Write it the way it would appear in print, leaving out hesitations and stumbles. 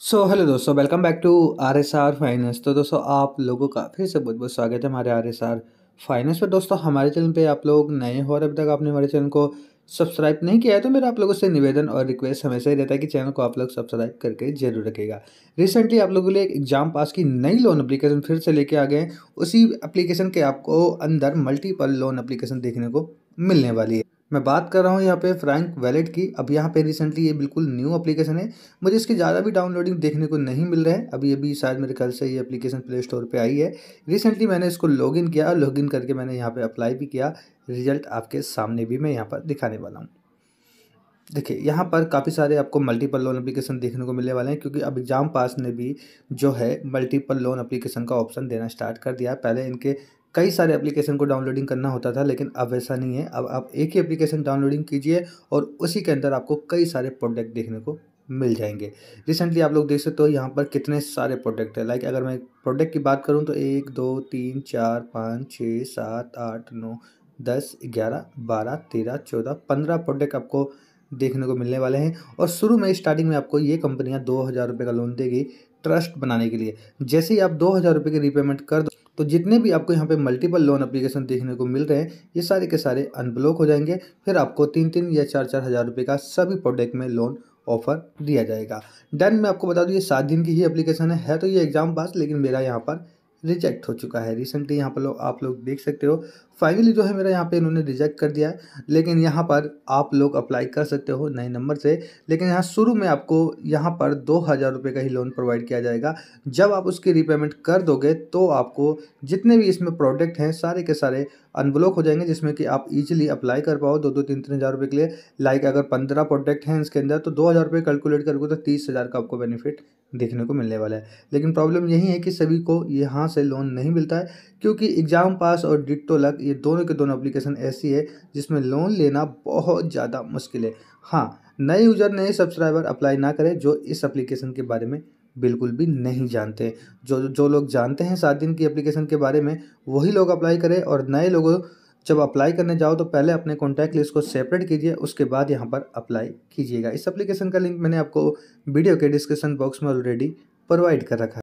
सो hello दोस्तों, welcome back to RSR finance. तो दोस्तों आप लोगों का फिर से बहुत बहुत स्वागत है हमारे आरएसआर फाइनेंस पर। दोस्तों हमारे चैनल पे आप लोग नए हो और अभी तक आपने हमारे चैनल को सब्सक्राइब नहीं किया है तो मेरा आप लोगों से निवेदन और रिक्वेस्ट हमेशा ही रहता है कि चैनल को आप लोग सब्सक्राइब करके जरूर रखेगा। रिसेंटली आप लोगों के लिए एग्जाम पास की नई लोन एप्लीकेशन फिर से लेके आ गए हैं। उसी एप्लीकेशन के आपको अंदर मल्टीपल लोन एप्लीकेशन देखने को मिलने वाली है। मैं बात कर रहा हूँ यहाँ पे फ्रैंक वॉलेट की। अब यहाँ पे रिसेंटली ये बिल्कुल न्यू एप्लीकेशन है, मुझे इसकी ज़्यादा भी डाउनलोडिंग देखने को नहीं मिल रहा है। अभी अभी शायद मेरे ख्याल से ये एप्लीकेशन प्ले स्टोर पे आई है। रिसेंटली मैंने इसको लॉगिन किया और लॉगिन करके मैंने यहाँ पे अप्लाई भी किया। रिजल्ट आपके सामने भी मैं यहाँ पर दिखाने वाला हूँ। देखिए यहाँ पर काफ़ी सारे आपको मल्टीपल लोन एप्लीकेशन देखने को मिलने वाले हैं, क्योंकि अब एग्जाम पास ने भी जो है मल्टीपल लोन एप्लीकेशन का ऑप्शन देना स्टार्ट कर दिया है। पहले इनके कई सारे एप्लीकेशन को डाउनलोडिंग करना होता था, लेकिन अब ऐसा नहीं है। अब आप एक ही एप्लीकेशन डाउनलोडिंग कीजिए और उसी के अंदर आपको कई सारे प्रोडक्ट देखने को मिल जाएंगे। रिसेंटली आप लोग देख सकते हो यहाँ पर कितने सारे प्रोडक्ट हैं। लाइक अगर मैं प्रोडक्ट की बात करूँ तो 1 2 3 4 5 6 7 8 9 10 11 12 13 14 15 प्रोडक्ट आपको देखने को मिलने वाले हैं। और शुरू में स्टार्टिंग में आपको ये कंपनियाँ 2000 रुपये का लोन देगी ट्रस्ट बनाने के लिए। जैसे ही आप 2000 रुपये की रीपेमेंट कर दो तो जितने भी आपको यहाँ पे मल्टीपल लोन एप्लीकेशन देखने को मिल रहे हैं ये सारे के सारे अनब्लॉक हो जाएंगे। फिर आपको 3 या 4 हज़ार रुपये का सभी प्रोडक्ट में लोन ऑफर दिया जाएगा। डन। मैं आपको बता दूँ ये 7 दिन की ही एप्लीकेशन है तो ये एग्जाम पास, लेकिन मेरा यहाँ पर रिजेक्ट हो चुका है। रिसेंटली यहाँ पर आप लोग देख सकते हो फाइनली जो है मेरा यहाँ पे इन्होंने रिजेक्ट कर दिया है। लेकिन यहाँ पर आप लोग अप्लाई कर सकते हो नए नंबर से, लेकिन यहाँ शुरू में आपको यहाँ पर 2000 रुपये का ही लोन प्रोवाइड किया जाएगा। जब आप उसकी रीपेमेंट कर दोगे तो आपको जितने भी इसमें प्रोडक्ट हैं सारे के सारे अनब्लॉक हो जाएंगे, जिसमें कि आप ईजिली अप्लाई कर पाओ 2-3 हज़ार रुपये के लिए। लाइक अगर 15 प्रोडक्ट हैं इसके अंदर तो 2000 रुपये कैलकुलेट करोगे तो 30 हज़ार का आपको बेनिफिट देखने को मिलने वाला है। लेकिन प्रॉब्लम यही है कि सभी को यहाँ से लोन नहीं मिलता है, क्योंकि एग्जाम पास और डिट्टो लक ये दोनों के दोनों एप्लीकेशन ऐसी है जिसमें लोन लेना बहुत ज़्यादा मुश्किल है। हाँ, नए यूजर नए सब्सक्राइबर अप्लाई ना करें जो इस एप्लीकेशन के बारे में बिल्कुल भी नहीं जानते। जो लोग जानते हैं 7 दिन की एप्लीकेशन के बारे में वही लोग अप्लाई करें। और नए लोगों जब अप्लाई करने जाओ तो पहले अपने कॉन्टैक्ट लिस्ट को सेपरेट कीजिए, उसके बाद यहाँ पर अप्लाई कीजिएगा। इस एप्लीकेशन का लिंक मैंने आपको वीडियो के डिस्क्रिप्शन बॉक्स में ऑलरेडी प्रोवाइड कर रखा है।